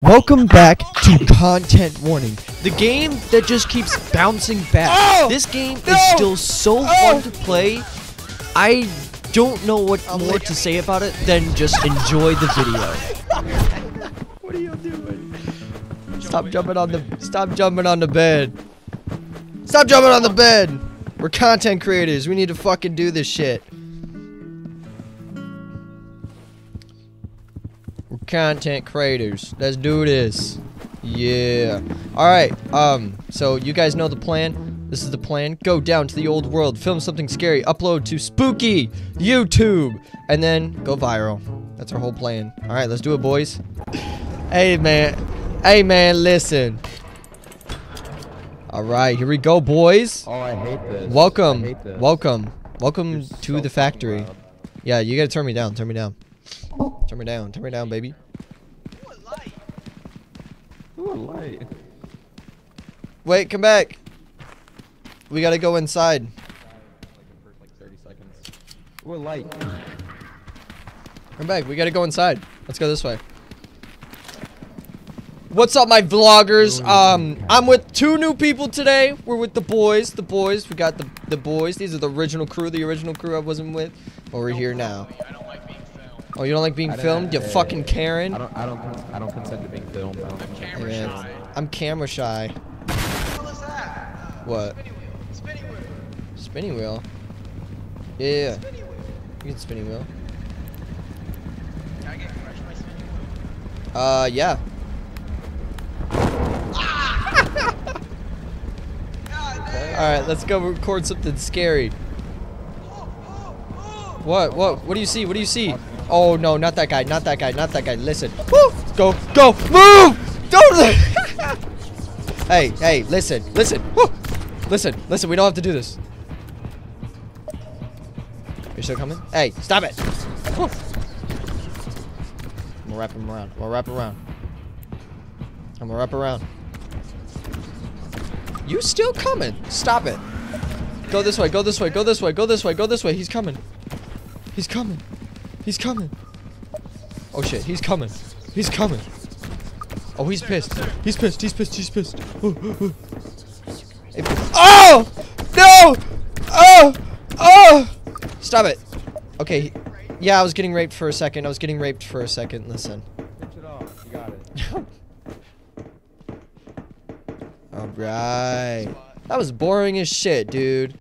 Welcome back to Content Warning, the game that just keeps bouncing back. This game is still so fun to play. I don't know what more to say about it than just enjoy the video. What are you doing? Stop jumping on the bed. Stop jumping on the bed. We're content creators. We need to fucking do this shit. Content creators, let's do this. Yeah, all right. So you guys know the plan. This is the plan: go down to the old world, film something scary, upload to spooky YouTube, and then go viral. That's our whole plan. All right, let's do it, boys. Hey man, listen. All right, here we go, boys. Oh, I hate this. Welcome to the factory. Yeah, you gotta turn me down. Turn me down, baby. Ooh, a light. Wait, come back. We gotta go inside. Like 30 seconds. Ooh, a light. Come back, we gotta go inside. Let's go this way. What's up, my vloggers? I'm with two new people today. We're with the boys. We got the boys. These are the original crew I wasn't with. But we're here now. Oh, you don't like being filmed? You fucking Karen. I don't consent to being filmed. I'm camera shy. What was that? What? Spinny wheel. Yeah. Spinny wheel. You get spinny wheel. Can I get crushed by spinny wheel? Yeah. Ah! Okay. All right, let's go record something scary. What do you see? Oh no, not that guy. Listen. Woo! Go! Move! Don't. Hey, listen. Woo! Listen, we don't have to do this. You're still coming? Hey, stop it! Woo! I'm gonna wrap him around. You still coming? Stop it. Go this way. He's coming. Oh shit, he's coming. Oh, he's pissed. Oh! No! Oh! Stop it. Okay. Yeah, I was getting raped for a second. Listen. Pitch it off. You got it. All right. That was boring as shit, dude.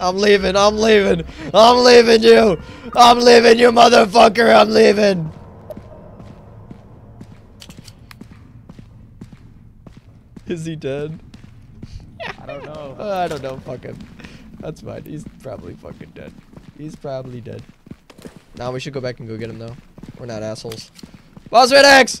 I'm leaving you! I'm leaving you, motherfucker! I'm leaving! Is he dead? I don't know. I don't know. Fuck him. That's fine. He's probably fucking dead. Nah, we should go back and go get him, though. We're not assholes. Boss Red X!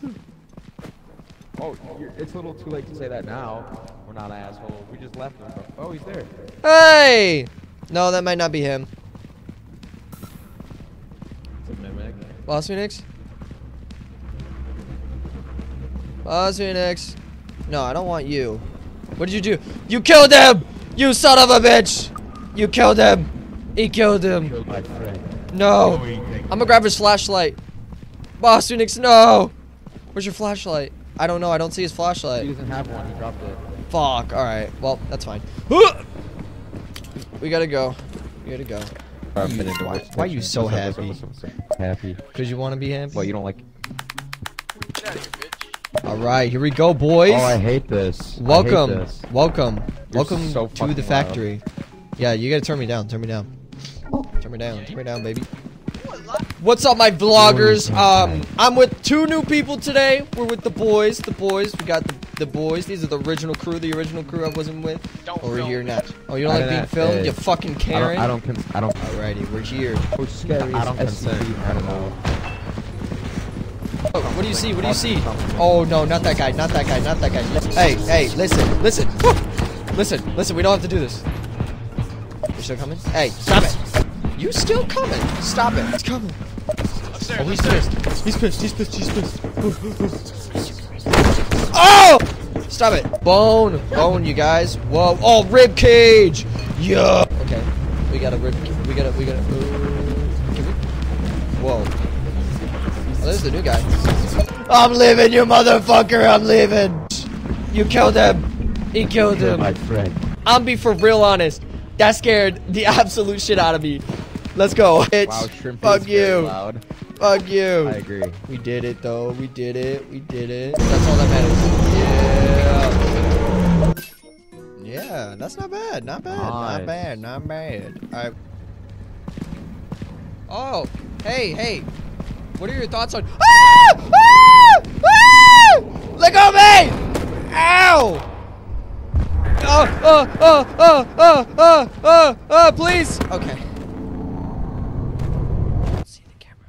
Oh, it's a little too late to say that now. We're not assholes. We just left him. Oh, he's there. Hey! No, that might not be him. Boss Phoenix? No, I don't want you. What did you do? You killed him! You son of a bitch! You killed him! He killed him. No! I'm gonna grab his flashlight. Boss Phoenix, no! Where's your flashlight? I don't know. I don't see his flashlight. He doesn't have one. He dropped it. Fuck. Alright. Well, that's fine. We gotta go. Why are you so happy? Happy. Because you want to be happy? Well, you don't like... Get out of here, bitch. Alright, here we go, boys. Oh, I hate this. Welcome so to the factory. Loud. Yeah, you gotta turn me down. Turn me down, baby. What's up, my vloggers? I'm with two new people today. We're with the boys. We got the boys. These are the original crew I wasn't with. We're here now. Oh, you don't like being filmed? You fucking Karen. I don't. Alrighty, we're here. We're scary. I don't consent. I don't know. Oh, what do you see? Oh no, not that guy. Hey, listen. Listen. We don't have to do this. You're still coming? Hey, stop it. You still coming? Stop it! It's coming. Oh, he's pissed. Oh! Stop it! Bone, you guys. Whoa! Oh, rib cage. Yeah. Okay, we got a rib. We got a. Can we the new guy. I'm leaving, you motherfucker! I'm leaving! You killed him! He killed him! My friend. I'll be for real honest. That scared the absolute shit out of me. Let's go. Wow, shrimp is very loud. Fuck you. I agree. We did it though. We did it. We did it. That's all that matters. Yeah. Yeah, that's not bad. Not bad. God. Not bad. Not bad. Alright. Oh, hey, hey. What are your thoughts on— ah! Ah! Ah! Let go of me! Ow! Oh, please! Okay. See the camera.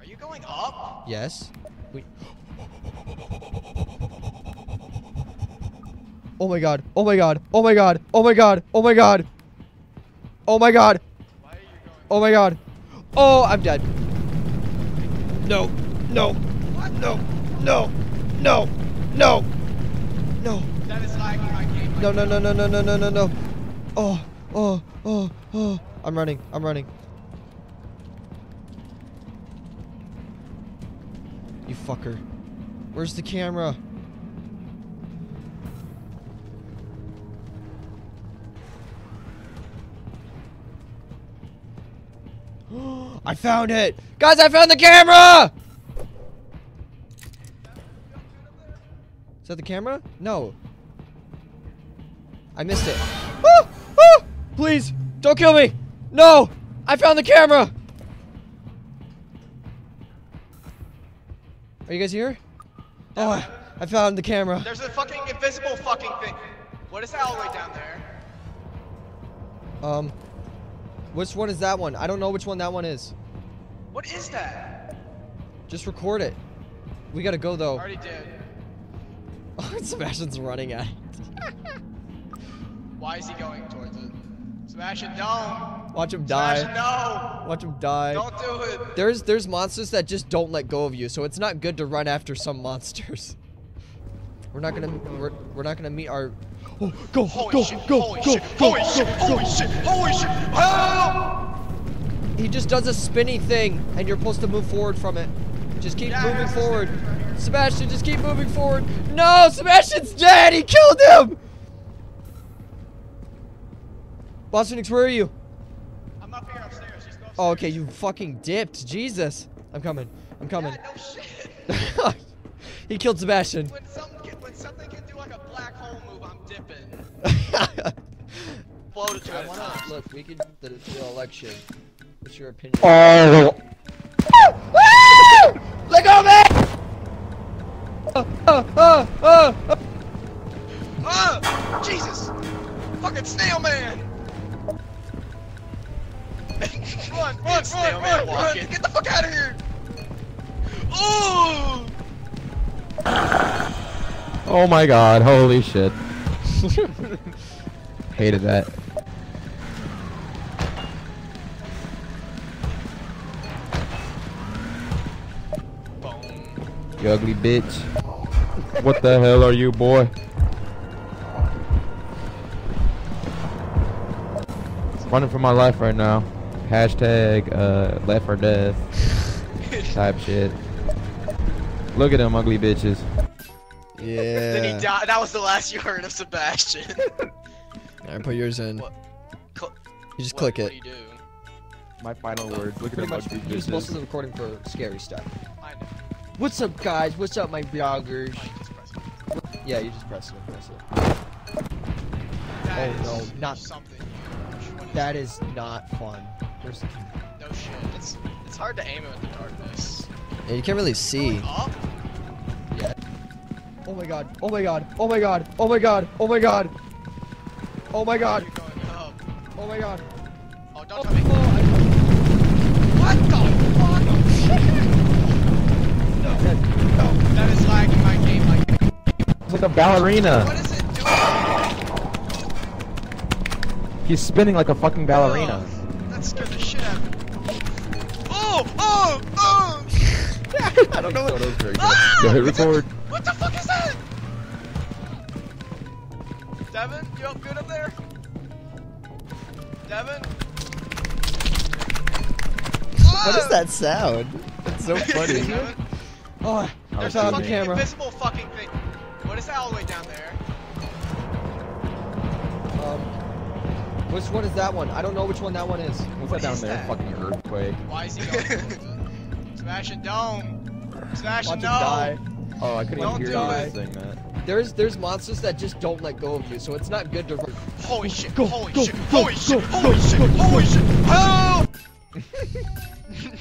Are you going up? Yes. Wait. Oh my god. Oh my god. Oh my god. Oh my god. Oh my god. Oh my god. Oh my god. Oh, I'm dead. No. No. No. No. No. No. No. That is like I can't. No, no, no, no, no, no, no, no, no. Oh, oh, oh, oh. I'm running. I'm running. You fucker. Where's the camera? I found it. Guys, I found the camera! Is that the camera? No. I missed it. Ah, ah, please, don't kill me. No, I found the camera. Are you guys here? Oh, I found the camera. There's a fucking invisible fucking thing. What is that all the way down there? Which one is that one? I don't know which one that one is. What is that? Just record it. We gotta go though. I already did. Oh, Sebastian's running at it. Why is he going towards it? Sebastian, don't! Watch him die. Sebastian, no! Watch him die. Don't do it! There's monsters that just don't let go of you, so it's not good to run after some monsters. We're not gonna meet our— oh, go! Holy go! Shit, go! Holy go! Shit, go! Holy go! Shit, go! Holy go! Shit, holy shit! Help! He just does a spinny thing, and you're supposed to move forward from it. Just keep moving forward. Sebastian, just keep moving forward. No, Sebastian's dead. He killed him. Boss Phoenix, where are you? I'm up here upstairs. Just go upstairs. Oh, okay. You fucking dipped. Jesus. I'm coming. I'm coming. Yeah, no shit. He killed Sebastian. When something can do like a black hole move, I'm dipping. Blow to I wanna, look, we can do the election. What's your opinion? Oh. Let go, man! Jesus! Fucking snail man! Run! Get the fuck out of here! Ooh! Oh my god, holy shit. Hated that. You ugly bitch. What the hell are you, boy? Running for my life right now. Hashtag left for death type shit. Look at them ugly bitches. Yeah. Then he died. That was the last you heard of Sebastian. Alright, put yours in. What? You just click it. What do you do? My final words. Look at them ugly bitches. You're supposed to be recording for scary stuff. I know. What's up, guys? What's up, my vloggers? Yeah, you just press it. Press it. That oh no, not something. That is not fun. Where's the camera? No shit. It's hard to aim it in the darkness. Yeah, you can't really see. Yeah. Oh my god. Oh my god. Oh my god. Oh my god. Oh my god. Oh my god. Oh my god. Oh, don't tell me. What the fuck? No, that is lagging my game like that. It's like a ballerina. What is it doing? He's spinning like a fucking ballerina. Oh, that scared the shit out of me. Oh! Oh! Oh! I don't know what that was very good. Ah! Go hit record. What the fuck is that? Devin, you up good up there? Devin? What is that sound? It's It's so funny. Oh, there's a fucking invisible fucking thing. What is that all the way down there? Which one is that one? I don't know which one that one is. What's that down there? Fucking earthquake. Why is he going? Sebastian, don't. Sebastian, no. Die. Oh, I couldn't even hear you saying that. There's monsters that just don't let go of you, so it's not good to. Holy shit! Holy shit! Holy shit! Holy shit! Holy shit! Oh!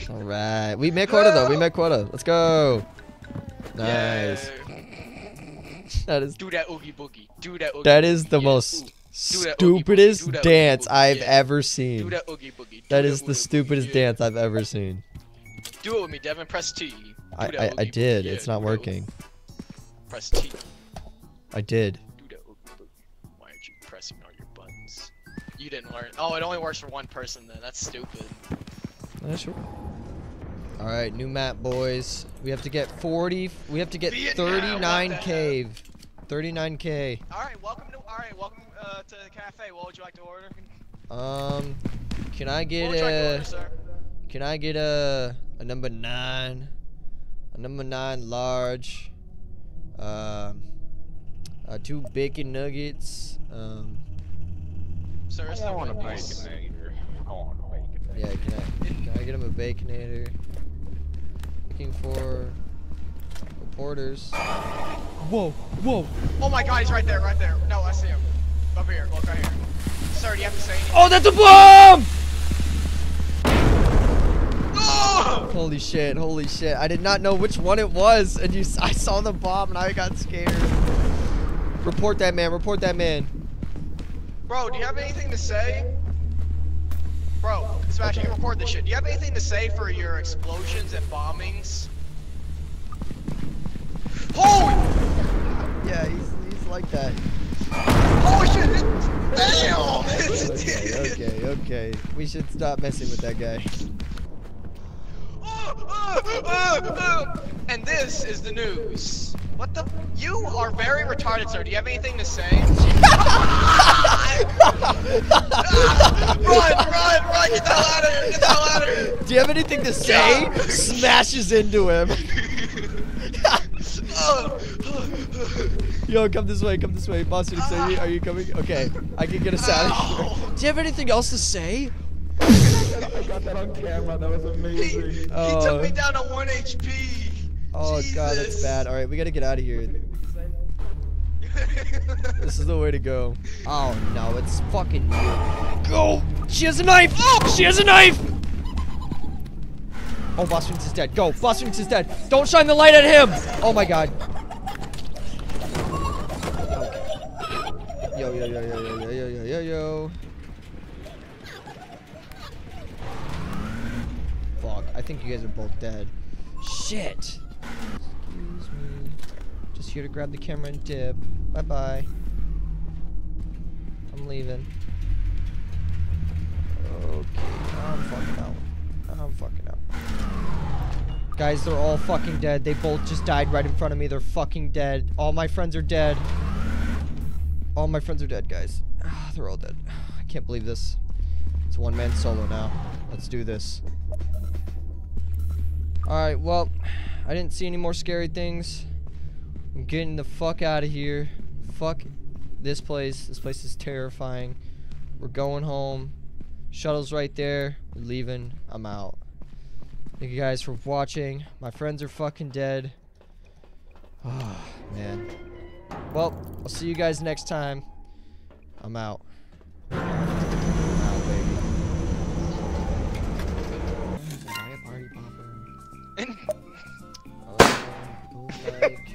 All right, we made quota though. We made quota. Let's go. Nice. That is. Do that oogie boogie. Do that. That is the most stupidest dance I've ever seen. Do that oogie boogie. That is the stupidest dance I've ever seen. Do it with me, Devin. Press T. I did. It's not working. Press T. I did. Why aren't you pressing all your buttons? You didn't learn. Oh, it only works for one person then. That's stupid. Sure. All right, new map, boys. We have to get 40. We have to get 39K. 39K. All right, welcome to. All right, welcome to the cafe. What would you like to order? Can I get a number 9, a number 9 large, 2 bacon nuggets. Sir, I want a bacon nugget. I want a bacon nugget. Yeah, can I get him a baconator? Looking for reporters. Whoa, whoa! Oh my God, he's right there, right there. No, I see him. Over here, look right here. Sir, do you have to say anything? Oh, that's a bomb! Oh! Holy shit! Holy shit! I did not know which one it was, and I saw the bomb, and I got scared. Report that man! Report that man! Bro, do you have anything to say? Bro, Smash, you report this shit. Do you have anything to say for your explosions and bombings? Holy! Yeah, he's like that. Holy shit! Damn! Okay. We should stop messing with that guy. And this is the news. What the? You are very retarded, sir. Do you have anything to say? Run! Get the hell out of here! Get the hell out of here! Do you have anything to say? Smashes into him. Yo, come this way. Boss Phoenix, are you coming? Okay, I can get us out of here. Do you have anything else to say? I got that on camera. That was amazing. He took me down to 1 HP. Oh Jesus. God, that's bad. All right, we gotta get out of here. This is the way to go. Oh no, it's fucking you. Go! She has a knife! Oh! She has a knife! Oh, Boss Phoenix is dead. Go! Boss Phoenix is dead. Don't shine the light at him! Oh my God. Okay. Yo. Fuck, I think you guys are both dead. Shit! Excuse me. Just here to grab the camera and dip. Bye-bye. I'm leaving. Okay, I'm fucking out. Guys, they're all fucking dead. They both just died right in front of me. They're fucking dead. All my friends are dead. All my friends are dead, guys. They're all dead. I can't believe this. It's one man solo now. Let's do this. Alright, well, I didn't see any more scary things. I'm getting the fuck out of here. Fuck this place. This place is terrifying. We're going home. Shuttle's right there. We're leaving. I'm out. Thank you guys for watching. My friends are fucking dead. Oh, man. Well, I'll see you guys next time. I'm out.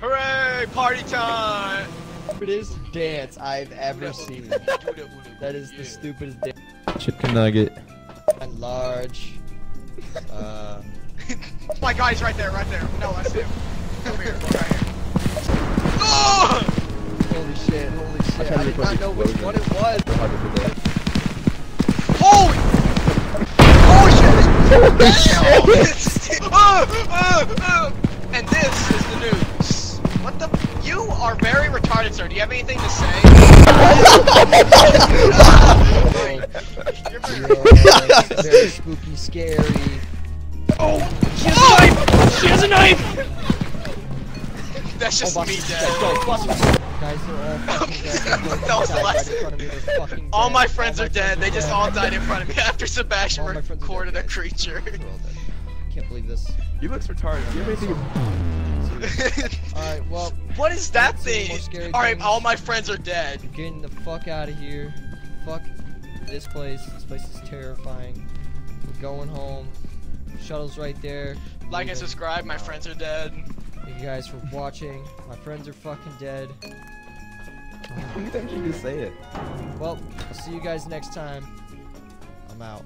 Hooray! Party time! Stupidest dance I've ever seen. That is the stupidest dance. Chicken nugget. And large. Oh my God, he's right there. No, I see him. Over here, right here. Oh! Holy shit. I did not know which one it was. Holy shit! And this is the news. What the? You are very retarded, sir. Do you have anything to say? You're very spooky, scary. Oh! She has a knife! That's just me, dead. Guys, that was the last. All my friends are dead. They just all died in front of me after Sebastian recorded a creature. I can't believe this. You look retarded. You have anything? Alright, well. What is that thing? Alright, all my friends are dead. Getting the fuck out of here. Fuck this place. This place is terrifying. We're going home. Shuttle's right there. Like and subscribe. My friends are dead. Thank you guys for watching. My friends are fucking dead. What do you think you can say it? Well, I'll see you guys next time. I'm out.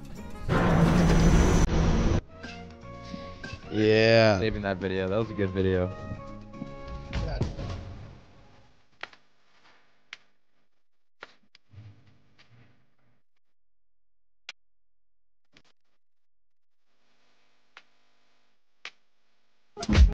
Yeah. Saving that video. That was a good video.